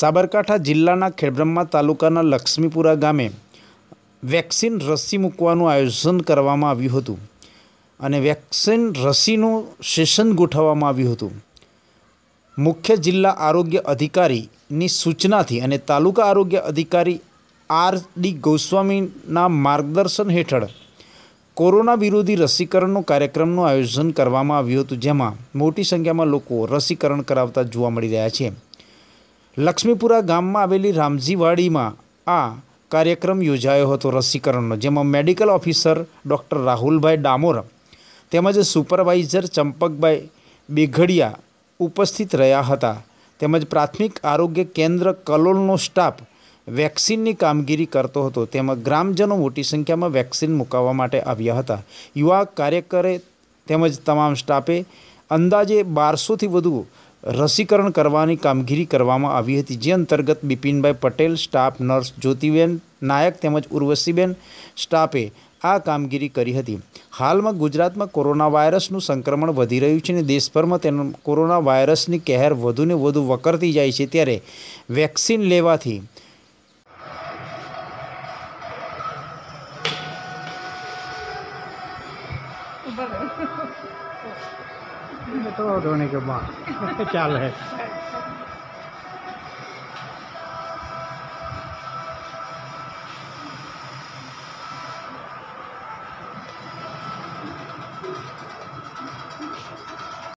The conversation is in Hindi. સાબરકાઠા જિલ્લાના ખેડબ્રહ્મા તાલુકાના લક્ષ્મીપુરા ગામે વેક્સિન રસી મૂકવાનું આયોજન કરવામાં આવ્યું હતું અને વેક્સિન રસીનું સેશન ગોઠવવામાં આવ્યું હતું। મુખ્ય જિલ્લા આરોગ્ય અધિકારીની સૂચનાથી અને તાલુકા આરોગ્ય અધિકારી RD ગોસ્વામીના માર્ગદર્શન હેઠળ कोरोना विरोधी रसीकरण कार्यक्रम आयोजन करवामां आव्युं हतुं, जेमां मोटी संख्या में लोग रसीकरण करावता जोवा मळी रह्या छे। लक्ष्मीपुरा गाम में आवेली रामजीवाड़ी में आ कार्यक्रम योजायो हतो रसीकरणनो, जेमां medical officer doctor Rahulbhai Damor तेमज सुपरवाइजर चंपक भाई बेघडिया उपस्थित रह्या हता। तेमज प्राथमिक आरोग्य केन्द्र कलोलनो स्टाफ वेक्सिन की कामगीरी करतो हतो। तेमां ग्रामजनों मोटी संख्या में वेक्सिन मुकावा माटे आव्या हता। युवा कार्यकर्ते तेमज तमाम स्टाफे अंदाजे 1200 थी वधु रसीकरण करवानी कामगीरी करवामां आवी हती, जे अंतर्गत बिपिन भाई पटेल स्टाफ नर्स, ज्योतिबेन नायक तेमज उर्वशीबेन स्टाफे आ कामगीरी करी हती। हाल में गुजरात में कोरोना वायरसनु संक्रमण वधी रह्युं छे ने देशभर में तेनो कोरोना वायरसनी कहर वधु ने वधु वकरती जाय छे, त्यारे वेक्सिन लेवाथी तो धोने के बाद चाल है।